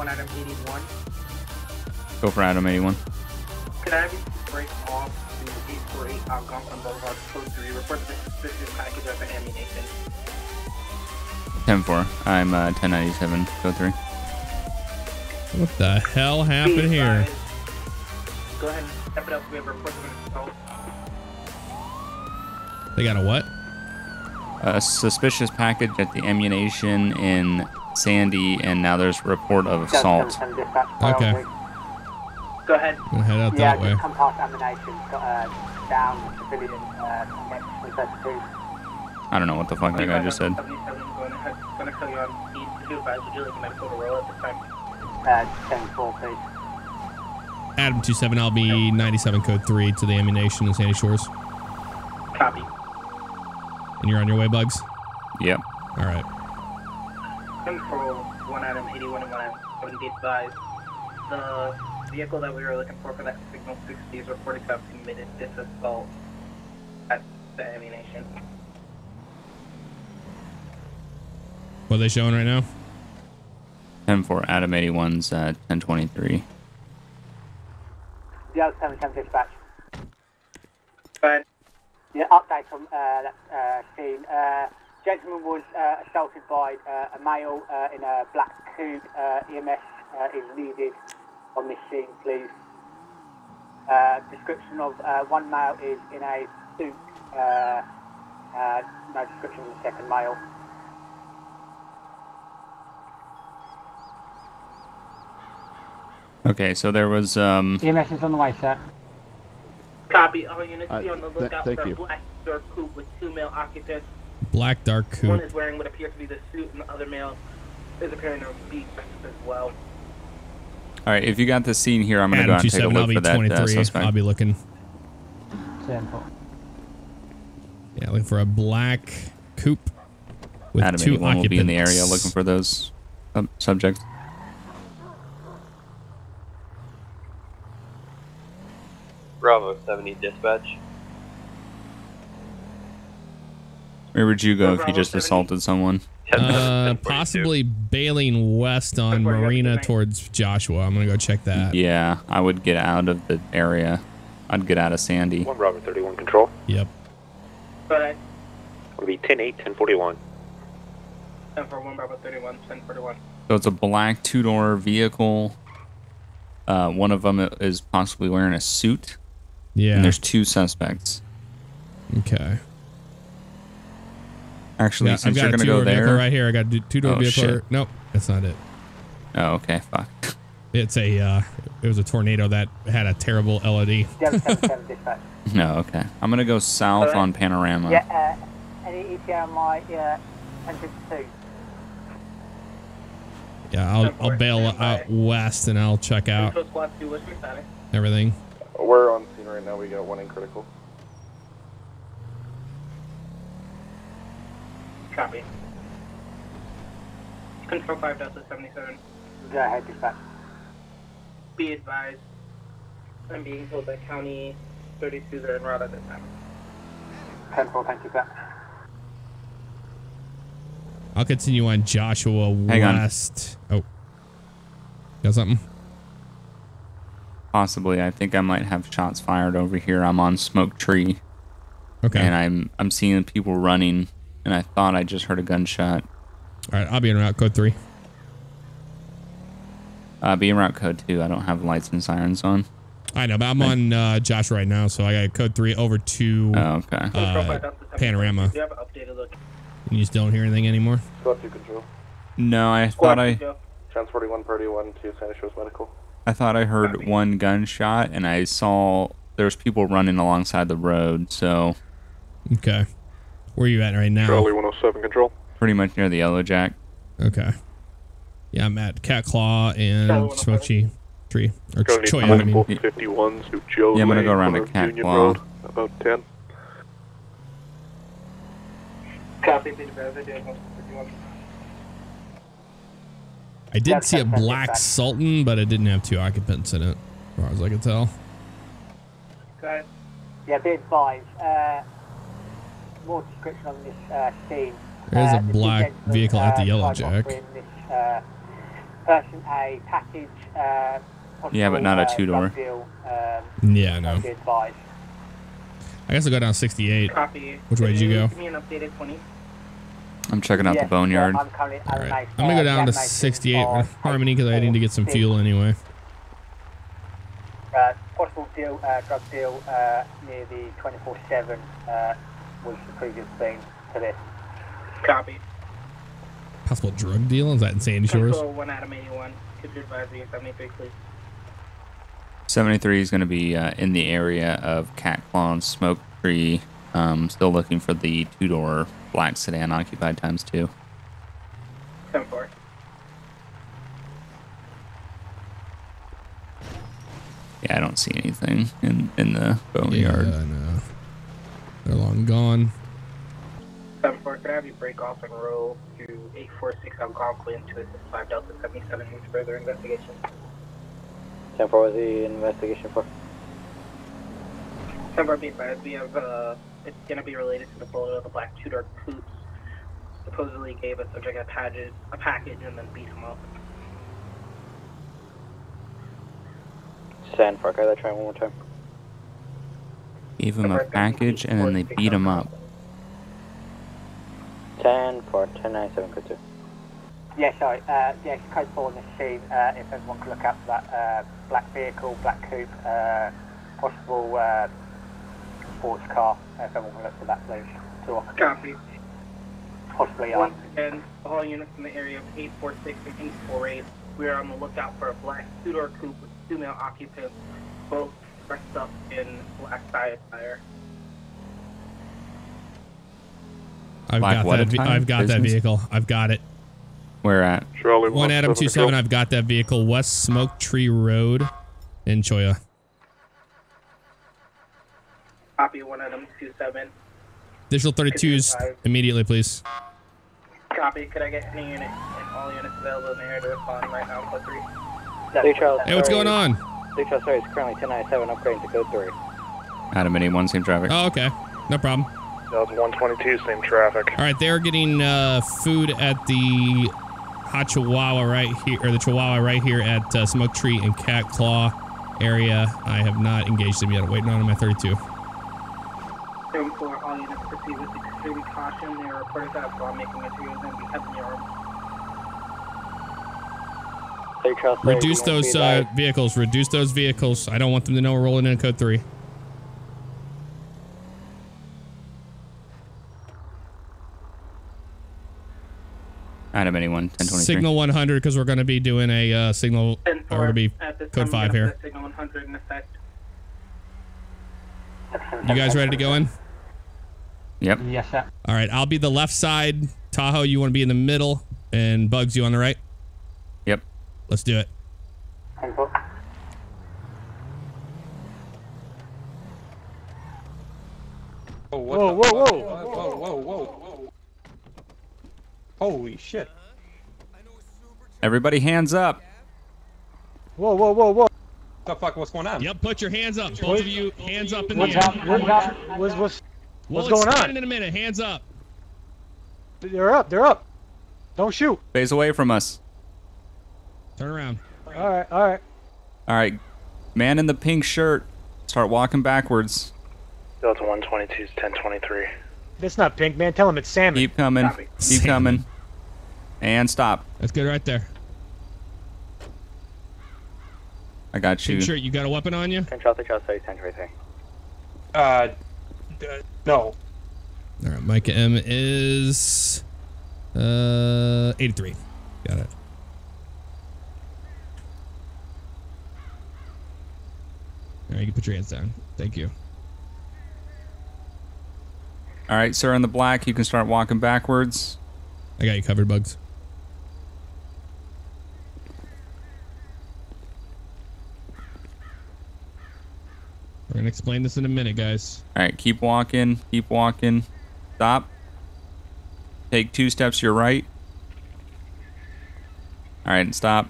someone item 81. Go for item 81. Could I have you break off the 848 Algonquin Boulevard, Code 3, report the suspicious package at the Ammu Nation. 10-4. I'm 1097, Code 3. What the hell happened here? Go ahead and step it up. We have a report of they got a what? A suspicious package at the ammunition in Sandy, and now there's a report of assault. Okay. Go ahead. I'm gonna head out that way. Come past ammunition, down civilian, next to I don't know what the fuck that guy just said. Adam 27, I'll be 97 code 3 to the ammunition in Sandy Shores. Copy. And you're on your way, Bugs? Yep. All right. Control, one item 81 and one item 785. The vehicle that we were looking for that signal 60 is reported to have committed this assault at the ammunition. What are they showing right now? 10-4, Adam 81's 1023. Yeah, 776 dispatch. Fine. Yeah, update from that scene. Gentleman was assaulted by a male in a black coupe. EMS is needed on this scene, please. Description of one male is in a suit. No description of the second male. Okay, so there was EMS is on the way, sir. Copy. All units be on the lookout for a black dark coupe with two male occupants. Black dark coupe. One is wearing what appears to be the suit, and the other male is appearing to be as well. All right, if you got the scene here, I'm going to go out and take a look for that suspect. I'll be looking. Yeah, looking for a black coupe with Adam, two occupants. Will be in the area looking for those subjects. Bravo 70 dispatch. Where would you go if you just assaulted someone? Possibly bailing west on Marina towards Joshua. I'm gonna go check that. Yeah, I would get out of the area. I'd get out of Sandy. One Bravo 31 control. Yep. Alright. It'll be 10-8, 1041. 10-4-1 Bravo 31, 1041. So it's a black two-door vehicle. One of them is possibly wearing a suit. Yeah. And there's two suspects. Okay. Actually, since you're gonna go there, right here, I got a two-door vehicle. Shit. Nope, that's not it. Oh, okay. Fuck. It's a. It was a tornado that had a terrible LOD. No, okay. I'm gonna go south on Panorama. Yeah. Any ETA on my 10-2? Yeah, I'll bail out west and I'll check out everything. We're on scene right now. We got one in critical. Copy. Control 5 Delta 77. Go ahead, dispatch. Be advised, I'm being told that County 32s are en route at this time. 10-4, thank you, sir. I'll continue on Joshua West. Hang on. Oh. Got something? Possibly. I think I might have shots fired over here. I'm on Smoke Tree. Okay. And I'm seeing people running, and I thought I just heard a gunshot. All right. I'll be in route code 3. Be in route code 2. I don't have lights and sirens on. I know, but I'm on Joshua right now, so I got code 3 over to Panorama. You have an updated look. You just don't hear anything anymore? Control. No, I thought Transport 1, Purdy 1 to Santa Cruz Medical. I thought I heard one gunshot, and I saw there's people running alongside the road, so... Okay. Where are you at right now? Charlie 107, Control. Pretty much near the Yellow Jack. Okay. Yeah, I'm at Cat Claw and Smoky Tree. Or Choya, I mean. Yeah, I'm going to go around to Cat Claw. Road, about 10. I did see a black Sultan, but it didn't have two occupants in it, as far as I could tell. Okay. Yeah, be advised. More description on this scene. There's a black vehicle at the Yellow Jack. person a package. Yeah, but not a two-door. Yeah, I know. I guess I'll go down 68. Copy. Which way did you go? Give me an updated 20. I'm checking out the boneyard. I'm right. I'm going to go down to 68 with Harmony because I need to get some fuel anyway. Possible deal, drug deal near the 24/7 was the previous thing to this. Copy. Possible drug deal? Is that in Sandy Shores? Control 1 Adam 81. Could you advise me 73, please? 73 is going to be in the area of Cat Claw and Smoke Tree. Still looking for the two-door black sedan occupied times 2. 7-4. Yeah, I don't see anything in the boneyard. Yeah, no. They're long gone. 7-4, could I have you break off and roll to 846 Algonquin to assist 5 Delta 77 for further investigation? 10-4, what was the investigation for? 10-4, we have, it's going to be related to the bullet of the black two-door coupe. Supposedly gave a subject a package and then beat him up. 10-4, can I try one more time? Gave him a package and then they beat him up. 10-4, 1097, code 2. Yeah, sorry, yes, code 4 on the scene, if everyone could look out for that black vehicle, black coupe, possible sports car, if everyone could look for that, please. Copy. Possibly, once again, all units in the area of 846 and 848, we are on the lookout for a black two-door coupe with two male occupants, both dressed up in black tie attire. I've got that vehicle. I've got it. Where at? Charlie 1 Adam 27. I've got that vehicle. West Smoke Tree Road in Cholla. Copy 1 Adam 27. Additional 32s immediately, please. Copy. Could I get any unit and all units available in the area to respond right now? Code 3. Hey, what's going on? Lee Charles, sorry, it's currently 1097 upgrading to code 3. Adam 81, same traffic. Oh, okay. No problem. 122, same traffic. All right, they're getting food at the hot Chihuahua right here, or the Chihuahua right here at Smoke Tree and Cat Claw area. I have not engaged them yet. I'm waiting on them at 32. 74, all units proceed with extreme caution. They are reported to have bomb-making materials and be heavily armed. Reduce those vehicles. Reduce those vehicles. I don't want them to know we're rolling in code 3. Adam, anyone? 1023. Signal 100, because we're going to be doing a signal. We're going to be code 5 here. Signal 100 in effect. You guys ready to go in? Yep. Yes, sir. All right, I'll be the left side. Tahoe, you want to be in the middle, and Bugs, you on the right? Yep. Let's do it. Oh, whoa, whoa, whoa, whoa, whoa, whoa, whoa. Holy shit. Everybody hands up. Whoa, whoa, whoa, whoa. What the fuck, what's going on? Yep, put your hands up. Both of you, hands up in the air. What's going on? In a minute, hands up. They're up, they're up. Don't shoot. Phase away from us. Turn around. All right, all right. All right, man in the pink shirt, start walking backwards. Delta 122 is 1023. That's not pink, man. Tell him it's salmon. Keep coming. Copy. Keep coming. And stop. That's good right there. I got you. Pink shirt, you got a weapon on you? Control the trail, 1023. No. All right, Micah M is 83. Got it. All right, you can put your hands down. Thank you. All right, sir in the black, you can start walking backwards. I got you covered, Bugs. We're going to explain this in a minute, guys. All right, keep walking, keep walking. Stop. Take 2 steps to your right. All right, and stop.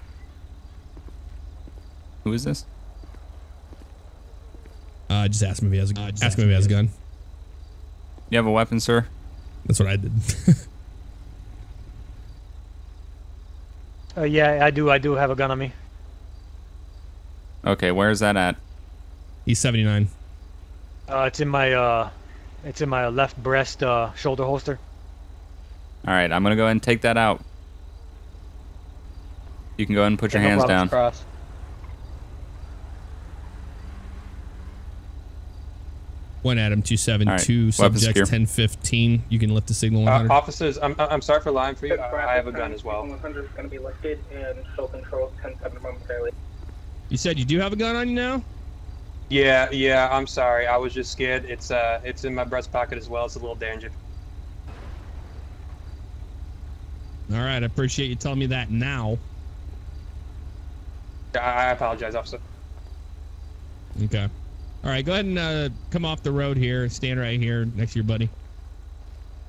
Who is this? Just ask him if he has a gun. Ask him if he has a gun. You have a weapon, sir? That's what I did. Yeah, I do have a gun on me. Okay, where is that at? East 79. It's in my left breast shoulder holster. All right, I'm gonna go ahead and take that out. You can go ahead and put your hands down. Cross. One Adam 272, right. Subject 1015. You can lift the signal. Officers, I'm sorry for lying for you. I have a gun as well. 100 is going to be lifted and shall control 10-7 momentarily. You said you do have a gun on you now? Yeah. I'm sorry. I was just scared. It's in my breast pocket as well. It's a little dangerous. All right. I appreciate you telling me that now. I apologize, officer. Okay. All right, go ahead and come off the road here. Stand right here next to your buddy.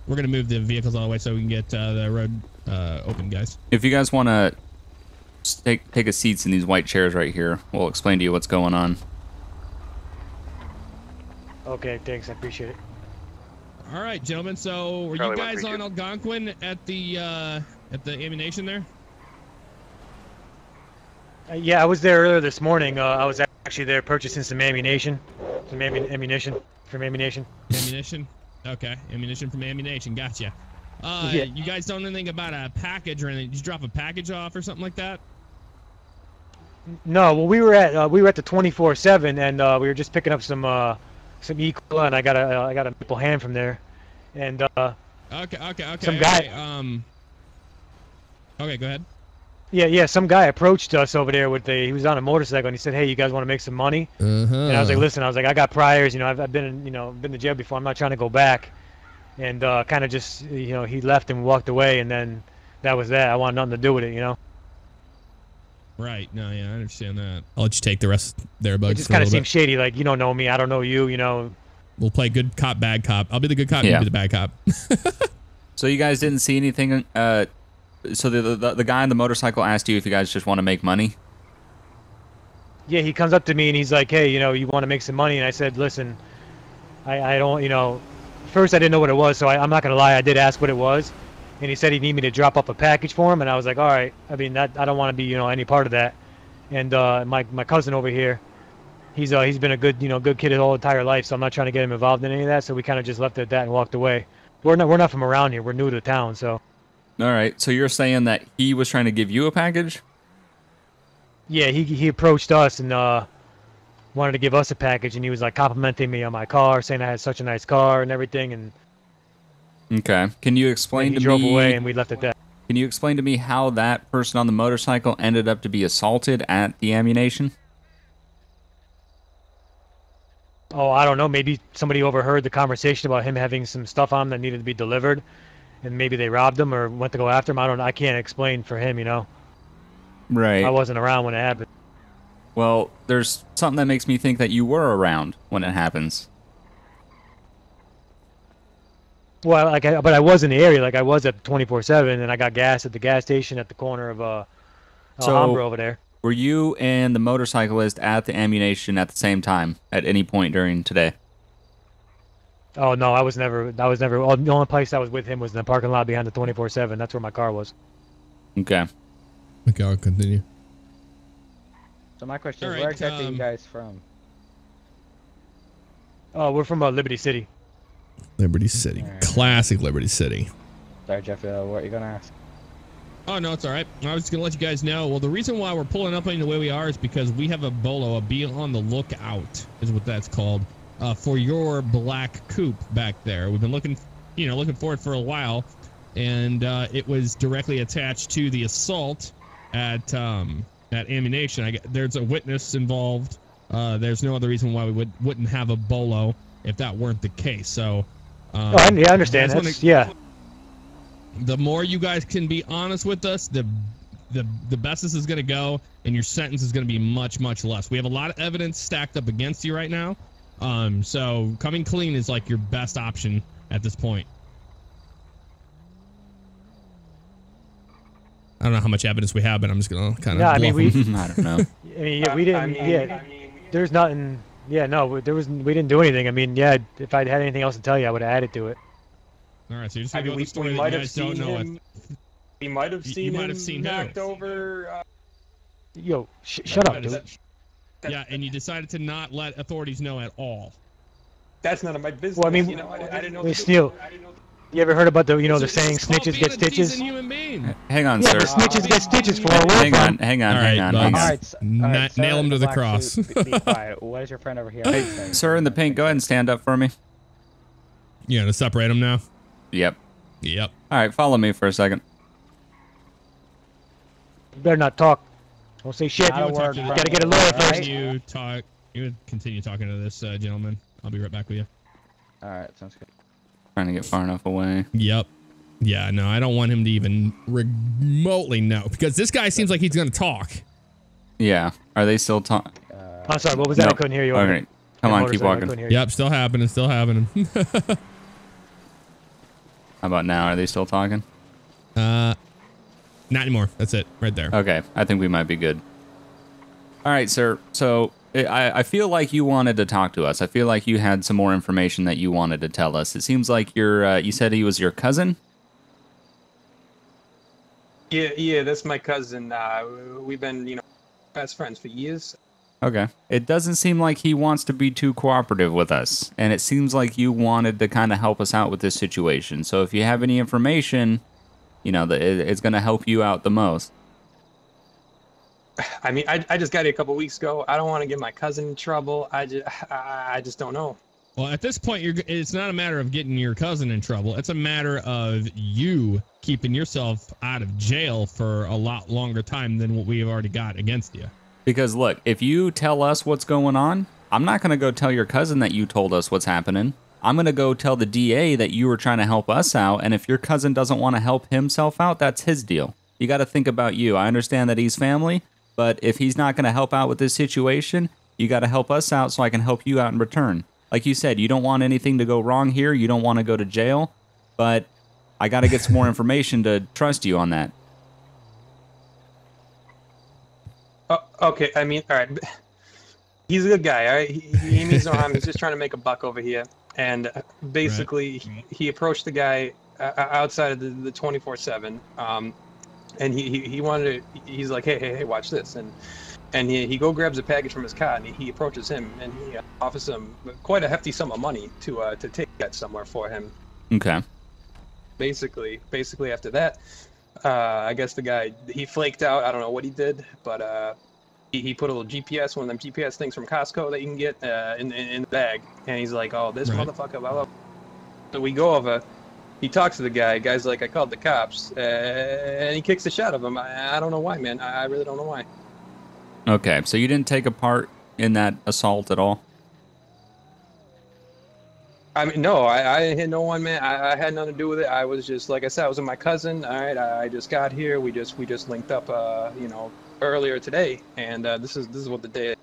We're going to move the vehicles all the way so we can get the road open, guys. If you guys want to take a seats in these white chairs right here, we'll explain to you what's going on. Okay, thanks. I appreciate it. All right, gentlemen. So were you guys on Algonquin at the Ammu Nation there? Yeah, I was there earlier this morning. I was actually there purchasing some ammunition. Some ammunition from ammunition. Ammunition? Okay. Ammunition from ammunition. Gotcha. Yeah. You guys don't know anything about a package or anything? Did you drop a package off or something like that? No. Well, we were at the 24/7, and we were just picking up some E-Cola, and I got a maple hand from there, and okay. Some guy. Okay, okay, go ahead. Yeah, some guy approached us over there with he was on a motorcycle, and he said, "Hey, you guys want to make some money?" And I was like, "Listen, I got priors, I've been to jail before. I'm not trying to go back." And kind of just, he left and walked away, and then that was that. I wanted nothing to do with it, Right. No, yeah, I understand that. I'll let you take the rest there, Bugs. It just kind of seemed shady, like, you don't know me, I don't know you, We'll play good cop, bad cop. I'll be the good cop, yeah. You be the bad cop. So you guys didn't see anything, so the guy on the motorcycle asked you if you guys just want to make money? Yeah, he comes up to me and he's like, "Hey, you want to make some money?" And I said, "Listen, I don't, First, I didn't know what it was, so I'm not going to lie. I did ask what it was. And he said he'd need me to drop off a package for him. And I was like, all right. I mean, I don't want to be, any part of that. And my cousin over here, he's been a good, good kid his whole entire life, so I'm not trying to get him involved in any of that. So we kind of just left it at that and walked away. We're not from around here. We're new to the town, so. All right, so you're saying that he was trying to give you a package? Yeah, he approached us and wanted to give us a package, and he was like complimenting me on my car, saying I had such a nice car and everything. And okay, can you explain to me? He drove away, and we left it there. Can you explain to me how that person on the motorcycle ended up to be assaulted at the Ammu Nation? Oh, I don't know. Maybe somebody overheard the conversation about him having some stuff on him that needed to be delivered. And maybe they robbed him or went to go after him. I don't know. I can't explain for him, Right. I wasn't around when it happened. Well, there's something that makes me think that you were around when it happens. Well, but I was in the area. Like, I was at 24/7, and I got gas at the gas station at the corner of Alhambra over there. Were you and the motorcyclist at the Ammu Nation at the same time at any point during today? Oh, no, I was never. Oh, the only place I was with him was in the parking lot behind the 24/7. That's where my car was. Okay, I'll continue. So my question is, where exactly are you guys from? Oh, we're from Liberty City. Liberty City. Right. Classic Liberty City. Sorry, Jeff, what are you going to ask? Oh, no, it's all right. I was going to let you guys know. Well, the reason why we're pulling up on the way we are is because we have a bolo, a be on the lookout is what that's called. For your black coupe back there. We've been looking for it for a while, and it was directly attached to the assault at Ammu Nation. There's a witness involved. There's no other reason why we wouldn't have a bolo if that weren't the case. So, yeah, I understand. Yeah. The more you guys can be honest with us, the best this is going to go, and your sentence is going to be much, much less. We have a lot of evidence stacked up against you right now. So coming clean is like your best option at this point. I don't know how much evidence we have, but I'm just gonna kind of. Yeah, I mean I don't know. There's nothing. Yeah, no, we didn't do anything. I mean, yeah, if I'd had anything else to tell you, I would have added to it. All right, so you're just gonna go with the story that you guys don't know. He might have seen him knocked over. Yo, shut up, dude. Yeah, and you decided to not let authorities know at all. That's none of my business. Well, I mean, you know, I didn't know. Wait, Steele, you ever heard about the, you know, the saying, snitches get stitches? Hang on, sir. Snitches get stitches for a while. Hang on. Nail him to the cross. Be quiet. What is your friend over here? Hey, sir in the pink, go ahead and stand up for me. You gonna separate him now? Yep. Yep. All right, follow me for a second. You better not talk. Don't say shit. You gotta get a lawyer first. You talk. You continue talking to this gentleman. I'll be right back with you. All right, sounds good. Trying to get far enough away. Yep. Yeah, no, I don't want him to even remotely know, because this guy seems like he's going to talk. Yeah. Are they still talking? I'm sorry, what was that? I couldn't hear you. All right. Come on, keep walking. Yep, still happening, still happening. How about now? Are they still talking? Not anymore. That's it. Right there. Okay. I think we might be good. All right, sir. So I feel like you wanted to talk to us. I feel like you had some more information that you wanted to tell us. It seems like you're, you said he was your cousin? Yeah, that's my cousin. We've been, you know, best friends for years. Okay. It doesn't seem like he wants to be too cooperative with us, and it seems like you wanted to kind of help us out with this situation. So if you have any information, you know, it's going to help you out the most. I mean, I just got here a couple weeks ago. I don't want to get my cousin in trouble. I just don't know. Well, at this point, it's not a matter of getting your cousin in trouble. It's a matter of you keeping yourself out of jail for a lot longer time than what we have already got against you. Because, look, if you tell us what's going on, I'm not going to go tell your cousin that you told us what's happening. I'm going to go tell the DA that you were trying to help us out, and if your cousin doesn't want to help himself out, that's his deal. You got to think about you. I understand that he's family. But if he's not going to help out with this situation, you got to help us out so I can help you out in return. Like you said, you don't want anything to go wrong here. You don't want to go to jail. But I got to get some more information to trust you on that. Oh, okay, I mean, all right. He's a good guy, all right? He means no harm. He's just trying to make a buck over here. And basically, right. He approached the guy outside of the 24/7. And he wanted to, he's like, hey, watch this. And he go grabs a package from his car, and he approaches him, and he offers him quite a hefty sum of money to take that somewhere for him. Okay. Basically after that, I guess the guy, he flaked out. I don't know what he did, but he put a little GPS, one of them GPS things from Costco that you can get in the bag. And he's like, oh, this motherfucker, blah, blah. So we go over. He talks to the guy. Guy's like, I called the cops, and he kicks the shit out of him. I don't know why, man. I really don't know why. Okay, so you didn't take a part in that assault at all? I mean, no, I hit no one, man. I had nothing to do with it. I was just, like I said, I was with my cousin. All right, I just got here. We just linked up, you know, earlier today, and this is what the day is.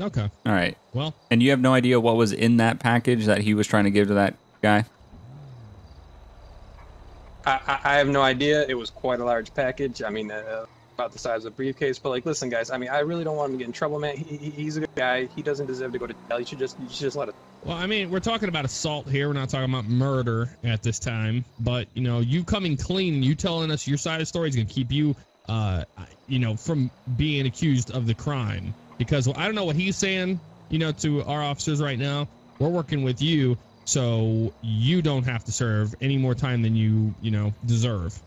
Okay. All right. Well, and you have no idea what was in that package that he was trying to give to that guy? I have no idea. It was quite a large package. I mean, about the size of a briefcase. But like, listen, guys. I mean, I really don't want him to get in trouble, man. He's a good guy. He doesn't deserve to go to jail. You should just let it. Well, I mean, we're talking about assault here. We're not talking about murder at this time. But you know, you coming clean, you telling us your side of the story is going to keep you, you know, from being accused of the crime. Because, well, I don't know what he's saying, you know, to our officers right now. We're working with you. So you don't have to serve any more time than you know, deserve.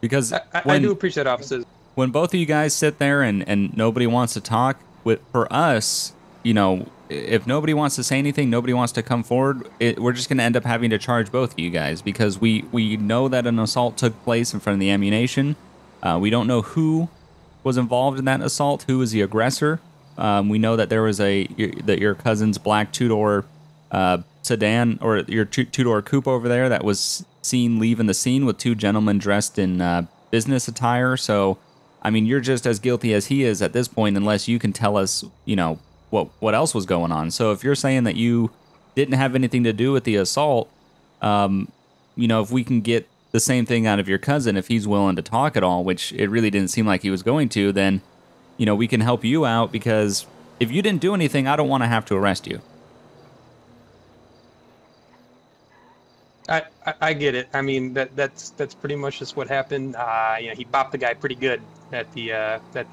Because I do appreciate officers. When both of you guys sit there and nobody wants to talk, for us, you know, if nobody wants to say anything, nobody wants to come forward, we're just going to end up having to charge both of you guys, because we know that an assault took place in front of the ammunition. We don't know who was involved in that assault, who was the aggressor. We know that there was that your cousin's black two-door sedan, or your two-door coupe over there, that was seen leaving the scene with two gentlemen dressed in business attire. So, I mean, you're just as guilty as he is at this point, unless you can tell us, you know, what else was going on. So if you're saying that you didn't have anything to do with the assault, you know, if we can get the same thing out of your cousin, if he's willing to talk at all, which it really didn't seem like he was going to, then, you know, we can help you out, because if you didn't do anything, I don't want to have to arrest you. I get it. I mean, that's pretty much just what happened. You know, he bopped the guy pretty good at the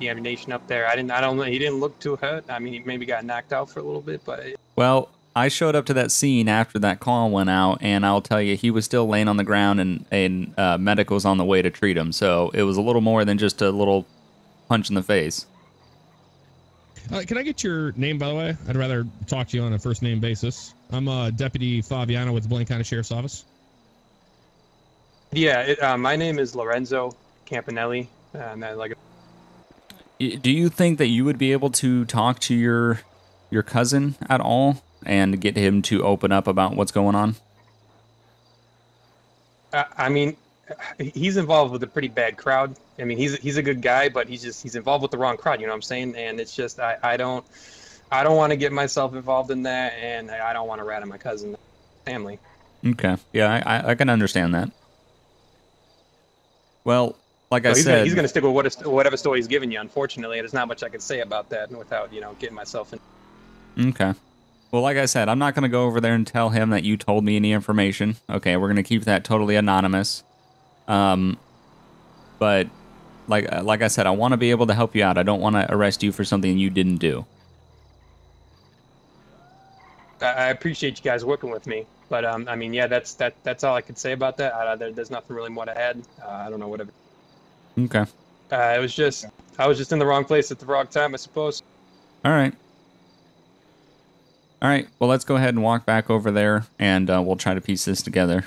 ammunition up there. I don't know. He didn't look too hurt. I mean, he maybe got knocked out for a little bit, but. Well, I showed up to that scene after that call went out, and I'll tell you, he was still laying on the ground, and medical was on the way to treat him. So it was a little more than just a little punch in the face. Can I get your name, by the way? I'd rather talk to you on a first-name basis. I'm Deputy Fabiano with the Blaine County Sheriff's Office. Yeah, my name is Lorenzo Campanelli. Do you think that you would be able to talk to your cousin at all and get him to open up about what's going on? I mean, he's involved with a pretty bad crowd. I mean, he's a good guy, but he's involved with the wrong crowd. You know what I'm saying? And it's just I don't want to get myself involved in that, and I don't want to rat on my cousin's family. Okay, yeah, I can understand that. Well, like I said, he's going to stick with whatever story he's giving you. Unfortunately, and there's not much I can say about that without getting myself in. Okay. Well, like I said, I'm not going to go over there and tell him that you told me any information. Okay, we're going to keep that totally anonymous. But like I said, I want to be able to help you out. I don't want to arrest you for something you didn't do. I appreciate you guys working with me, but I mean, yeah, that's all I could say about that. There's nothing really more to add. I don't know whatever. Okay. It was just I was just in the wrong place at the wrong time, I suppose. All right. All right. Well, let's go ahead and walk back over there, and we'll try to piece this together.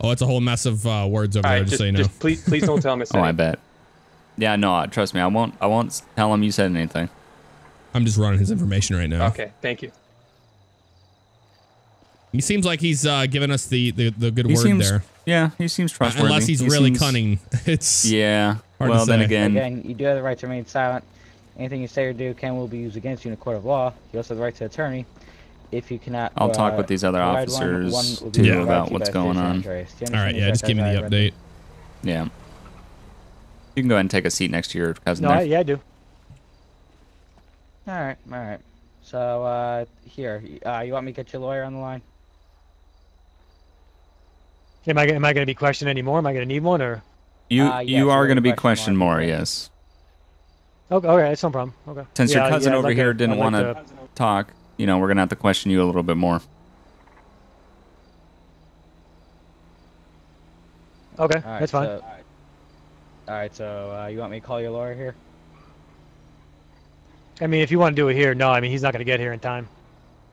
Oh, it's a whole mess of words over there, just so you know. Please don't tell him it's I bet. Yeah, no, trust me, I won't tell him you said anything. I'm just running his information right now. Okay, thank you. He seems like he's giving us the good word there. Yeah, he seems trustworthy. Unless he's really cunning. It's yeah. Well, then again, you do have the right to remain silent. Anything you say or do can will be used against you in a court of law. You also have the right to attorney. If you cannot, I'll talk with these other officers too about what's going on. All right, yeah, just give me the update. Yeah, you can go ahead and take a seat next to your cousin. No, yeah, I do. All right, all right. So here, you want me to get your lawyer on the line? Am I going to be questioned anymore? Am I going to need one or? You are going to be questioned more, yes. Okay, all right, that's no problem. Okay. Since your cousin over here didn't want to talk. You know, we're going to have to question you a little bit more. Okay, right, that's fine. So, all right, so you want me to call your lawyer here? I mean, if you want to do it here, no, I mean, he's not going to get here in time.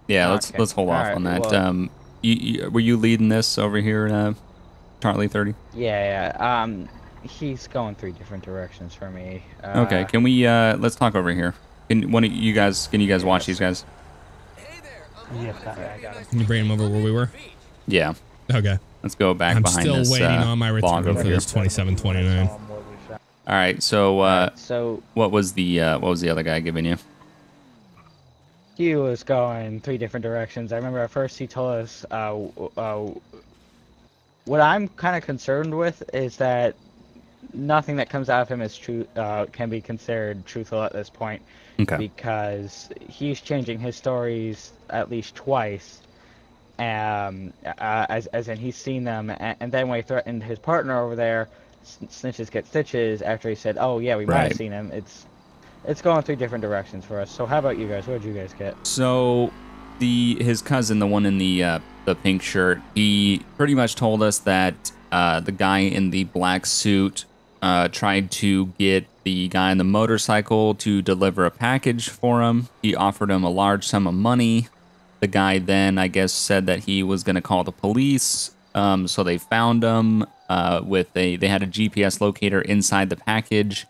Yeah, let's hold off on that. Well, were you leading this over here, Charlie 30? Yeah, yeah. He's going 3 different directions for me. Okay, can we, let's talk over here. Can you guys watch these guys? Yeah, can you bring him over where we were? Yeah. Okay. Let's go back behind this. I'm still waiting on my return for this 2729. All right. So, what was the other guy giving you? He was going 3 different directions. I remember at first he told us. What I'm kind of concerned with is that nothing that comes out of him is true. Can be considered truthful at this point. Okay. Because he's changing his stories at least twice, as in he's seen them, and then when he threatened his partner over there, snitches get stitches. After he said, "Oh yeah, we might have seen him," it's going 3 different directions for us. So how about you guys? What did you guys get? So his cousin, the one in the pink shirt, he pretty much told us that the guy in the black suit tried to get the guy on the motorcycle to deliver a package for him. He offered him a large sum of money. The guy then, I guess, said that he was going to call the police. So they found him they had a GPS locator inside the package.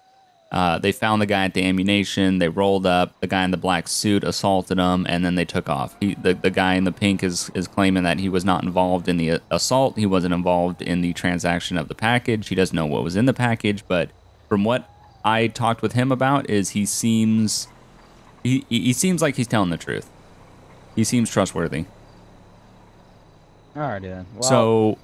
They found the guy at the ammunition. They rolled up. The guy in the black suit assaulted him, and then they took off. The guy in the pink is claiming that he was not involved in the assault. He wasn't involved in the transaction of the package. He doesn't know what was in the package, but from what I talked with him about is he seems like he's telling the truth. He seems trustworthy. All right, then. Well, so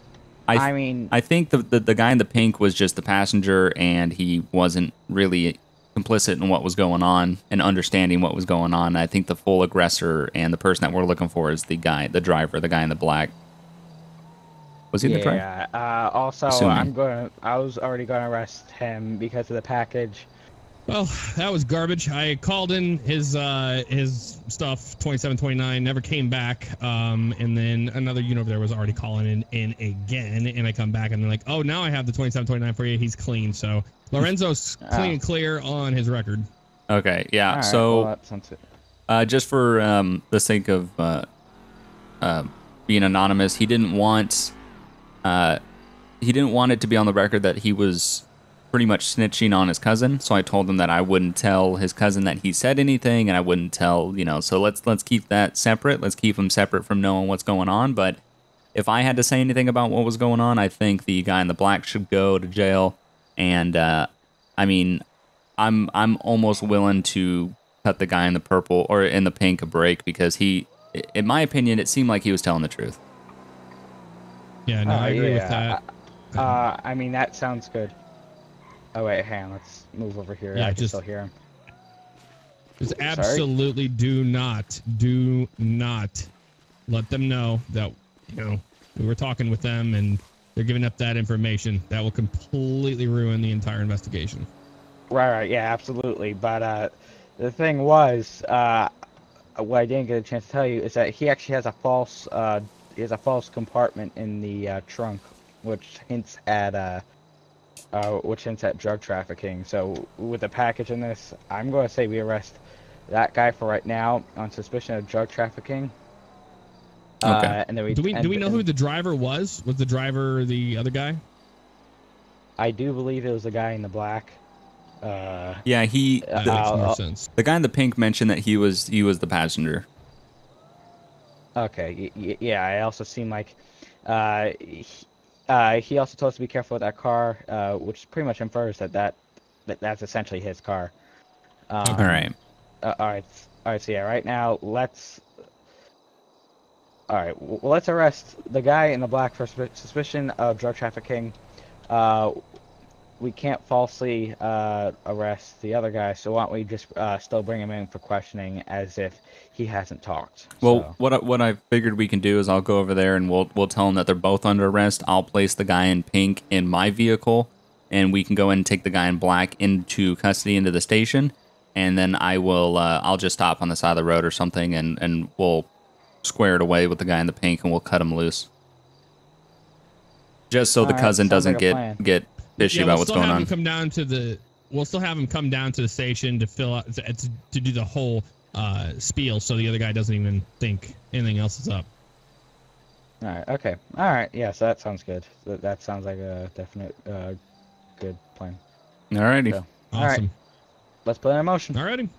I think the guy in the pink was just the passenger, and he wasn't really complicit in what was going on and understanding what was going on. I think the full aggressor and the person that we're looking for is the guy, the driver, the guy in the black. Was he in the truck? Yeah. Also, assuming. I was already going to arrest him because of the package. Well, that was garbage. I called in his stuff, 2729, never came back. And then another unit over there was already calling in again. And I come back and they're like, oh, now I have the 2729 for you. He's clean. So Lorenzo's clean and clear on his record. Okay. Yeah. Right, so well, just for the sake of being anonymous, he didn't want it to be on the record that he was pretty much snitching on his cousin. So I told him that I wouldn't tell his cousin that he said anything, and I wouldn't tell, you know, so let's keep that separate. Let's keep him separate from knowing what's going on. But if I had to say anything about what was going on, I think the guy in the black should go to jail. And I mean, I'm almost willing to cut the guy in the purple or in the pink a break, because he, in my opinion, it seemed like he was telling the truth. Yeah, no, I agree with that. I mean, that sounds good. Oh, wait, hang on. Let's move over here. Yeah, I can still hear him. Just absolutely do not let them know that, you know, we were talking with them and they're giving up that information. That will completely ruin the entire investigation. Right, yeah, absolutely. But the thing was, what I didn't get a chance to tell you is that he actually has a false, compartment in the trunk, which hints at, drug trafficking. So with the package in this, I'm going to say we arrest that guy for right now on suspicion of drug trafficking. Okay. And then do we know who the driver was? Was the driver the other guy? I do believe it was the guy in the black. Yeah, makes more sense. The guy in the pink mentioned that he was the passenger. Okay. Yeah, I also seem like he also told us to be careful with that car, which pretty much infers that's essentially his car. All right. All right. So yeah, right now let's. All right. Well, let's arrest the guy in the black for suspicion of drug trafficking. We can't falsely arrest the other guy, so why don't we just still bring him in for questioning as if he hasn't talked? Well, so. What I figured we can do is I'll go over there and we'll tell him that they're both under arrest. I'll place the guy in pink in my vehicle, and we can go in and take the guy in black into custody into the station, and then I will I'll just stop on the side of the road or something, and we'll square it away with the guy in the pink, and we'll cut him loose. Just so the cousin doesn't get. Yeah, about what's going on. We'll still have him come down to the station to fill out to do the whole spiel, so the other guy doesn't even think anything else is up. All right. Okay. All right. Yeah. So that sounds good. That sounds like a definite good plan. All righty. So, awesome. All right. Let's put it in motion. All righty.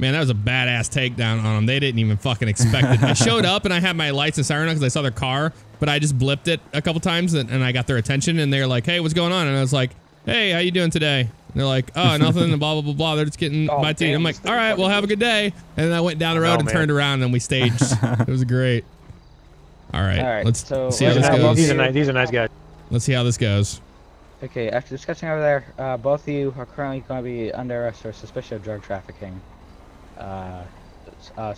Man, that was a badass takedown on them. They didn't even fucking expect it. I showed up and I had my lights and siren on because I saw their car, but I just blipped it a couple times and I got their attention, and they're like, "Hey, what's going on?" And I was like, "Hey, how you doing today?" And they're like, "Oh, nothing." And blah blah blah blah. They're just getting my tea. I'm like, "All right, well, have a good day." And then I went down the road and turned around and we staged. It was great. All right. Let's see how this goes. These are nice guys. Let's see how this goes. Okay. After discussing over there, both of you are currently going to be under arrest for suspicion of drug trafficking. So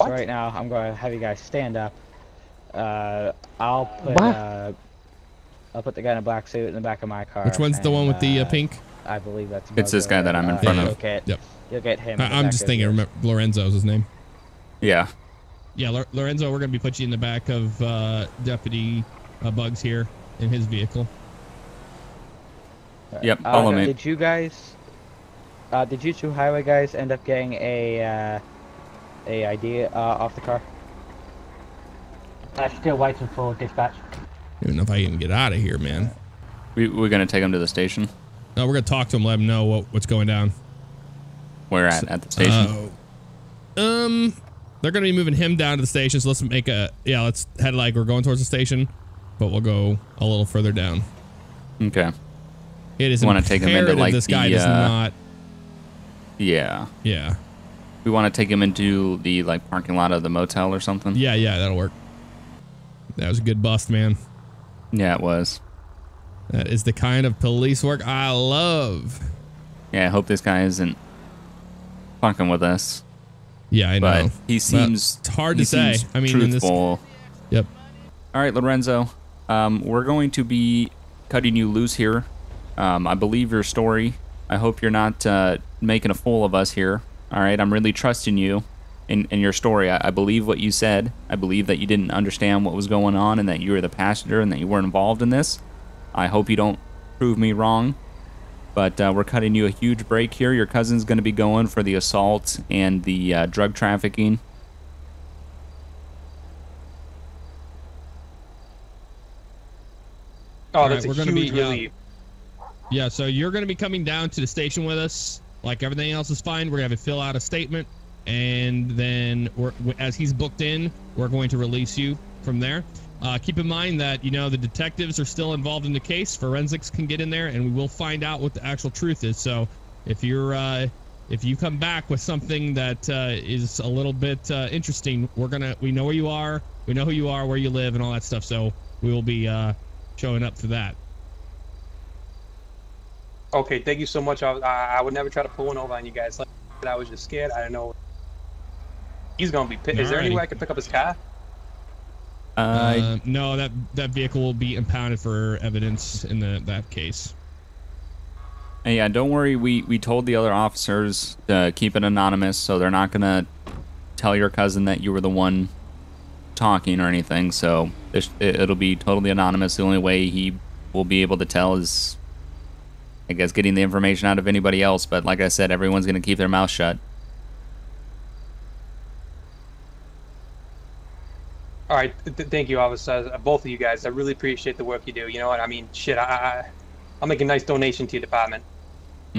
right now I'm going to have you guys stand up. I'll put the guy in a black suit in the back of my car. Which one's the one with the pink? I believe that's Mojo. It's this guy that I'm in front of. You'll get him. I'm just thinking. Remember, Lorenzo's his name. Yeah. Yeah, Lorenzo. We're going to be putting you in the back of Deputy Bugs here in his vehicle. Yep. Follow me. Did you two highway guys end up getting a ID off the car? I'm still waiting for dispatch. I don't know if I can get out of here, man. We're gonna take him to the station. No, we're gonna talk to him, let him know what's going down. Where at the station? They're gonna be moving him down to the station. So let's head like we're going towards the station, but we'll go a little further down. Okay. It is imperative take him into, like, this guy does not. Yeah. Yeah. We want to take him into the parking lot of the motel or something. Yeah, that'll work. That was a good bust, man. Yeah, it was. That is the kind of police work I love. Yeah, I hope this guy isn't fucking with us. Yeah, I know. But he seems. It's hard to say. I mean, truthful. Yep. All right, Lorenzo. We're going to be cutting you loose here. I believe your story. I hope you're not making a fool of us here. All right, I'm really trusting you in your story. I believe what you said. I believe that you didn't understand what was going on and that you were the passenger and that you were involved in this. I hope you don't prove me wrong. But we're cutting you a huge break here. Your cousin's going to be going for the assault and the drug trafficking. Oh, that's right, a huge relief. Yeah, so you're going to be coming down to the station with us. Like everything else is fine. We're going to have to fill out a statement. And then as he's booked in, we're going to release you from there. Keep in mind that, you know, the detectives are still involved in the case. Forensics can get in there, and we will find out what the actual truth is. So if you're, if you come back with something that is a little bit interesting, we know where you are, we know who you are, where you live, and all that stuff. So we will be showing up for that. Okay, thank you so much. I would never try to pull one over on you guys. Like I was just scared. I didn't know. He's gonna be pissed. Is there any way I can pick up his car? No, that vehicle will be impounded for evidence in that case. And yeah, don't worry. We told the other officers to keep it anonymous, so they're not gonna tell your cousin that you were the one talking or anything. So it'll be totally anonymous. The only way he will be able to tell is, I guess, getting the information out of anybody else. But like I said, everyone's gonna keep their mouth shut. All right, thank you, officer. Both of you guys, I really appreciate the work you do. You know what I mean? Shit, I'll make a nice donation to your department.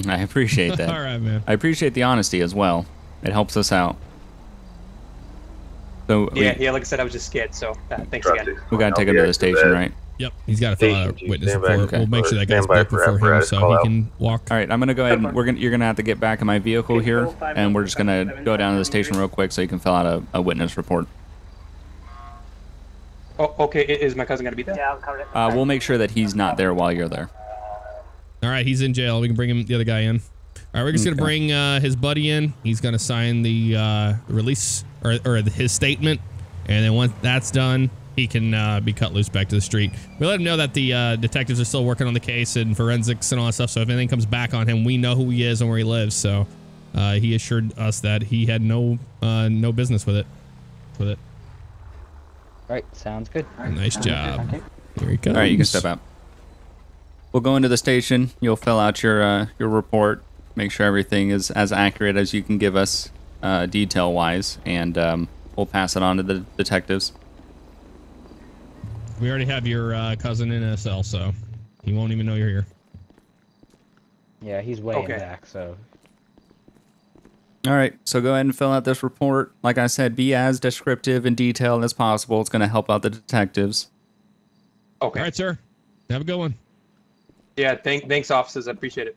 I appreciate that. All right, man. I appreciate the honesty as well. It helps us out. So yeah. Like I said, I was just scared. So thanks again. We gotta take him to the station, right? Yep. He's got to fill out a witness report. Okay. We'll make sure that guy's booked before him, so he can walk. All right, I'm gonna go ahead and you're gonna have to get back in my vehicle here, and we're just gonna go down to the station real quick so you can fill out a witness report. Oh, okay, is my cousin going to be there? Yeah, I'll cover it. We'll make sure that he's not there while you're there. All right, he's in jail. We can bring the other guy in. All right, we're just going to bring his buddy in. He's going to sign the release or his statement. And then once that's done, he can be cut loose back to the street. We let him know that the detectives are still working on the case and forensics and all that stuff. So if anything comes back on him, we know who he is and where he lives. So he assured us that he had no business with it. Alright, sounds good. Nice job. Here we go. Alright, you can step out. We'll go into the station. You'll fill out your report. Make sure everything is as accurate as you can give us, detail-wise, and we'll pass it on to the detectives. We already have your cousin in a cell, so he won't even know you're here. Yeah, he's way in back, so... All right, so go ahead and fill out this report. Like I said, be as descriptive and detailed as possible. It's going to help out the detectives. Okay. All right, sir. Have a good one. Yeah, thanks, officers. I appreciate it.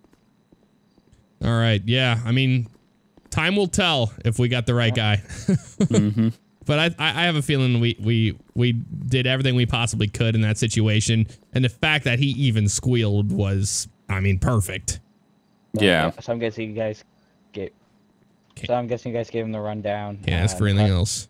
All right, yeah. I mean, time will tell if we got the right guy. Mm-hmm. But I have a feeling we did everything we possibly could in that situation. And the fact that he even squealed was, I mean, perfect. Yeah. So I'm guessing you guys gave him the rundown. Can't ask for anything else.